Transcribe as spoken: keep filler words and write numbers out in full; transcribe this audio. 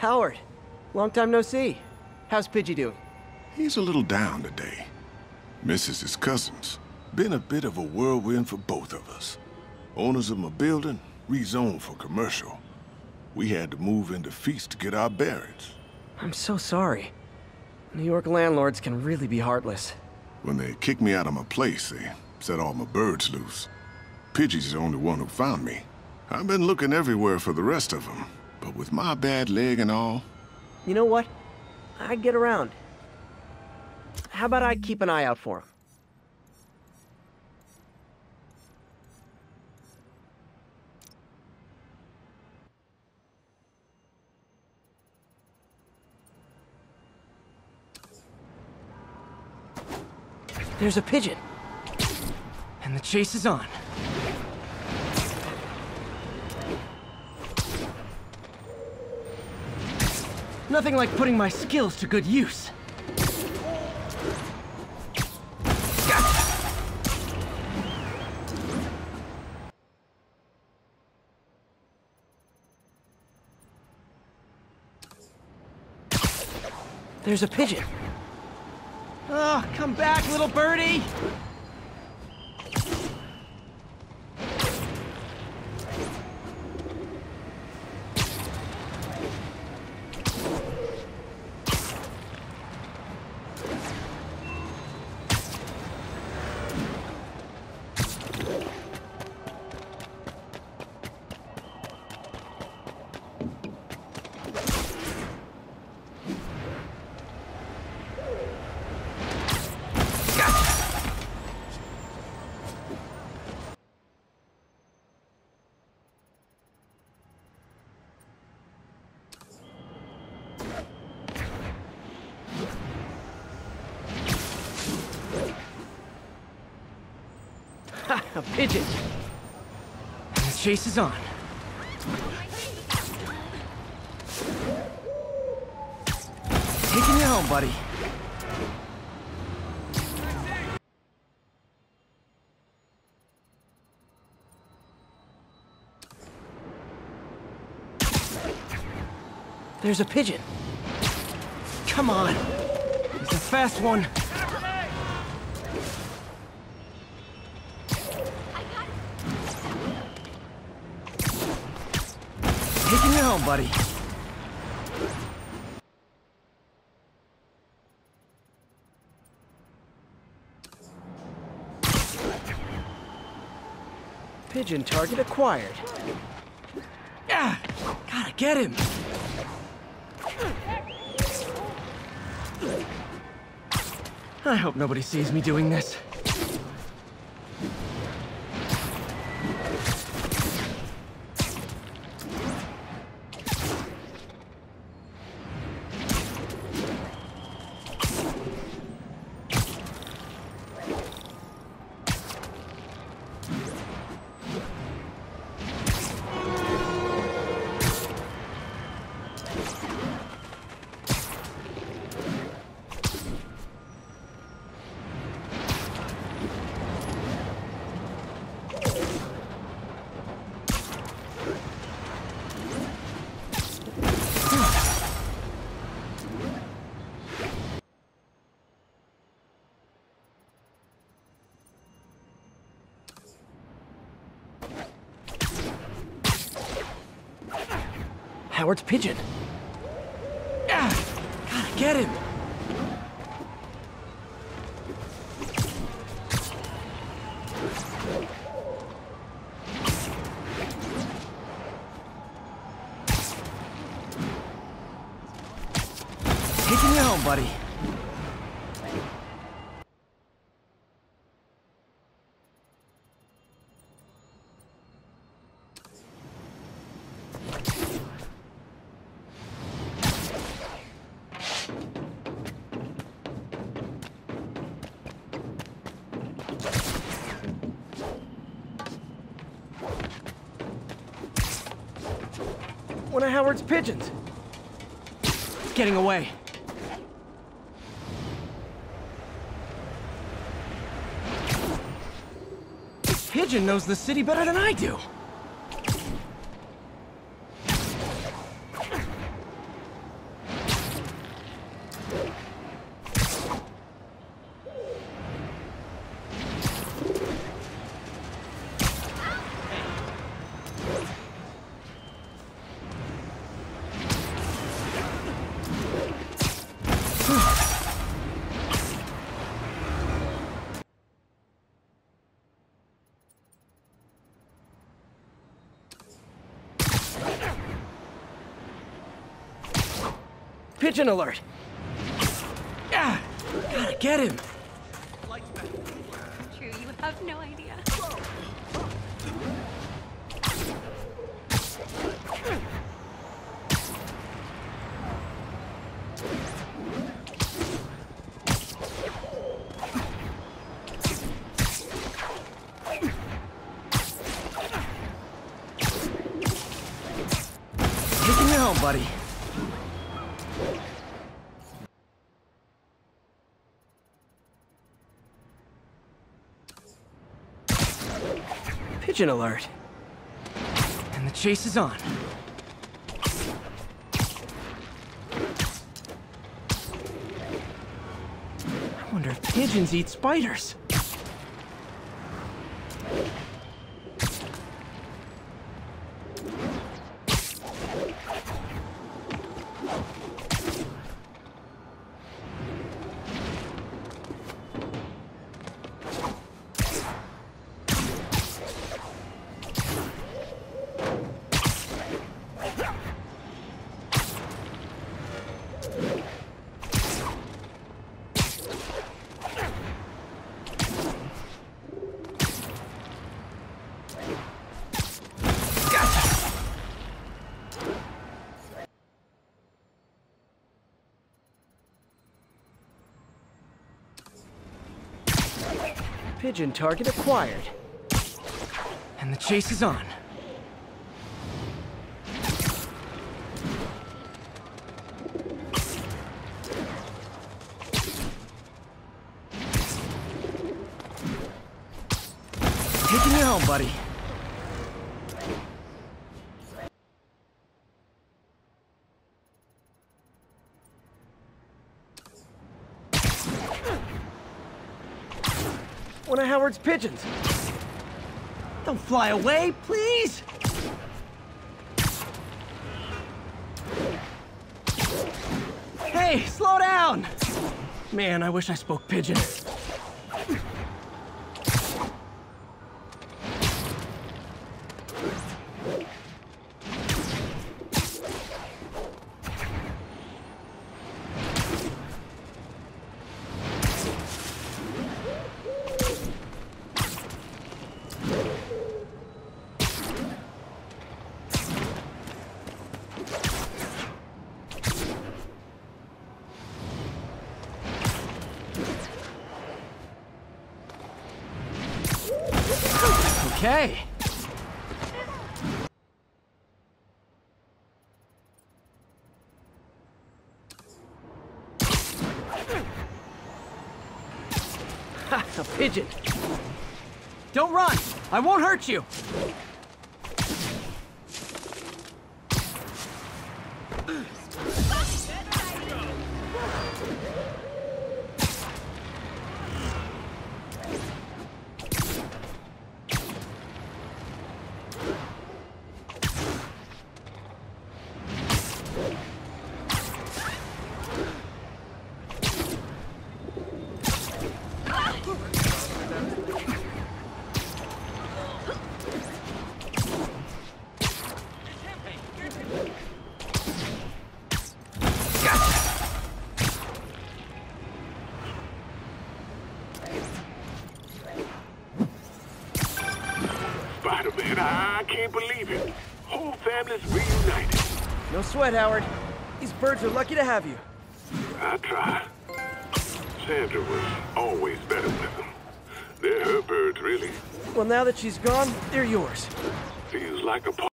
Howard, long time no see. How's Pidgey doing? He's a little down today. Misses his cousins. Been a bit of a whirlwind for both of us. Owners of my building rezoned for commercial. We had to move into Feast to get our bearings. I'm so sorry. New York landlords can really be heartless. When they kicked me out of my place, they set all my birds loose. Pidgey's the only one who found me. I've been looking everywhere for the rest of them, but with my bad leg and all... You know what? I get around. How about I keep an eye out for him? There's a pigeon. And the chase is on. Nothing like putting my skills to good use. There's a pigeon. Oh, come back, little birdie! A pigeon. And the chase is on. Taking you home, buddy. There's a pigeon. Come on. It's a fast one. Taking you home, buddy. Pigeon target acquired. Yeah, gotta get him. I hope nobody sees me doing this. Howard's pigeon. Yeah, gotta get him. Taking you home, buddy. One of Howard's pigeons. It's getting away. This pigeon knows the city better than I do. Pigeon alert! Ah, gotta get him! True, you have no idea. Taking you home, buddy. Pigeon alert. And the chase is on. I wonder if pigeons eat spiders. Pigeon target acquired. And the chase is on. Taking you home, buddy. One of Howard's pigeons. Don't fly away, please! Hey, slow down! Man, I wish I spoke pigeon. Okay. Ha, a pigeon. Don't run. I won't hurt you. Man, I can't believe it. Whole family's reunited. No sweat, Howard. These birds are lucky to have you. I try. Sandra was always better with them. They're her birds, really. Well, now that she's gone, they're yours. Feels like a party.